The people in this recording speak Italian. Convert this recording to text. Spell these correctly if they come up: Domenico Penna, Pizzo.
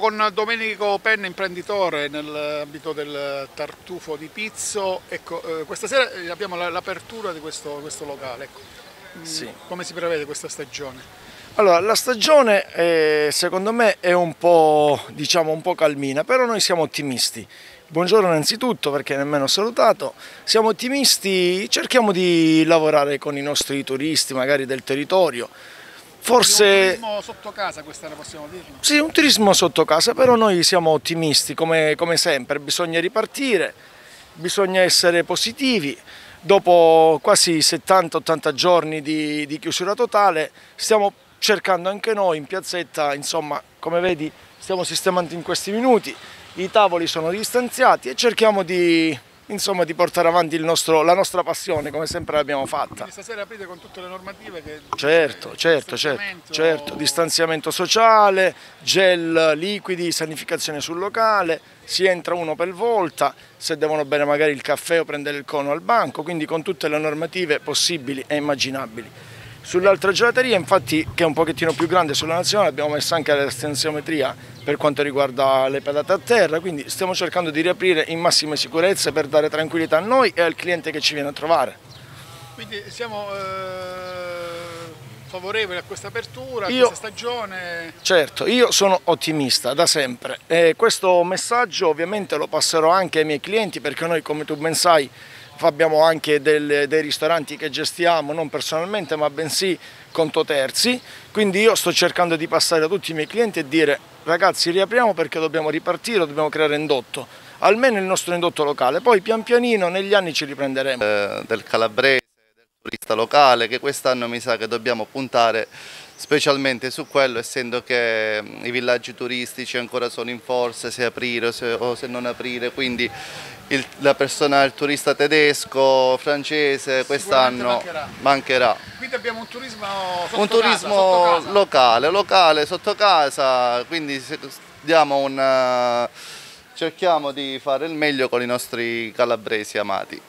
Con Domenico Penna, imprenditore nell'ambito del tartufo di Pizzo. Ecco, questa sera abbiamo l'apertura di questo locale. Sì. Come si prevede questa stagione? Allora, la stagione secondo me è un po' calmina, però noi siamo ottimisti. Buongiorno innanzitutto, perché nemmeno ho salutato. Siamo ottimisti, cerchiamo di lavorare con i nostri turisti magari del territorio. Forse... un turismo sotto casa, questa la possiamo dirlo? Sì, un turismo sotto casa, però noi siamo ottimisti come sempre. Bisogna ripartire, bisogna essere positivi. Dopo quasi 70-80 giorni di chiusura totale stiamo cercando anche noi in piazzetta, insomma, come vedi stiamo sistemando in questi minuti, i tavoli sono distanziati e cerchiamo di portare avanti la nostra passione, come sempre l'abbiamo fatta. Quindi stasera aprite con tutte le normative che... Certo, distanziamento sociale, gel liquidi, sanificazione sul locale, si entra uno per volta, se devono bere magari il caffè o prendere il cono al banco, quindi con tutte le normative possibili e immaginabili. Sull'altra gelateria, infatti, che è un pochettino più grande sulla nazionale, abbiamo messo anche la stanziometria per quanto riguarda le pedate a terra, quindi stiamo cercando di riaprire in massima sicurezza per dare tranquillità a noi e al cliente che ci viene a trovare. Quindi siamo favorevoli a questa apertura, a questa stagione? Certo, io sono ottimista da sempre e questo messaggio ovviamente lo passerò anche ai miei clienti, perché noi, come tu ben sai, abbiamo anche dei ristoranti che gestiamo non personalmente ma bensì conto terzi, quindi io sto cercando di passare a tutti i miei clienti e dire: ragazzi, riapriamo perché dobbiamo ripartire, dobbiamo creare indotto, almeno il nostro indotto locale, poi pian pianino negli anni ci riprenderemo. Del calabrese, del turista locale, che quest'anno mi sa che dobbiamo puntare specialmente su quello, essendo che i villaggi turistici ancora sono in forza, se aprire o se non aprire, quindi il turista tedesco, francese, quest'anno mancherà. Quindi abbiamo un turismo sotto casa, locale, sotto casa, quindi cerchiamo di fare il meglio con i nostri calabresi amati.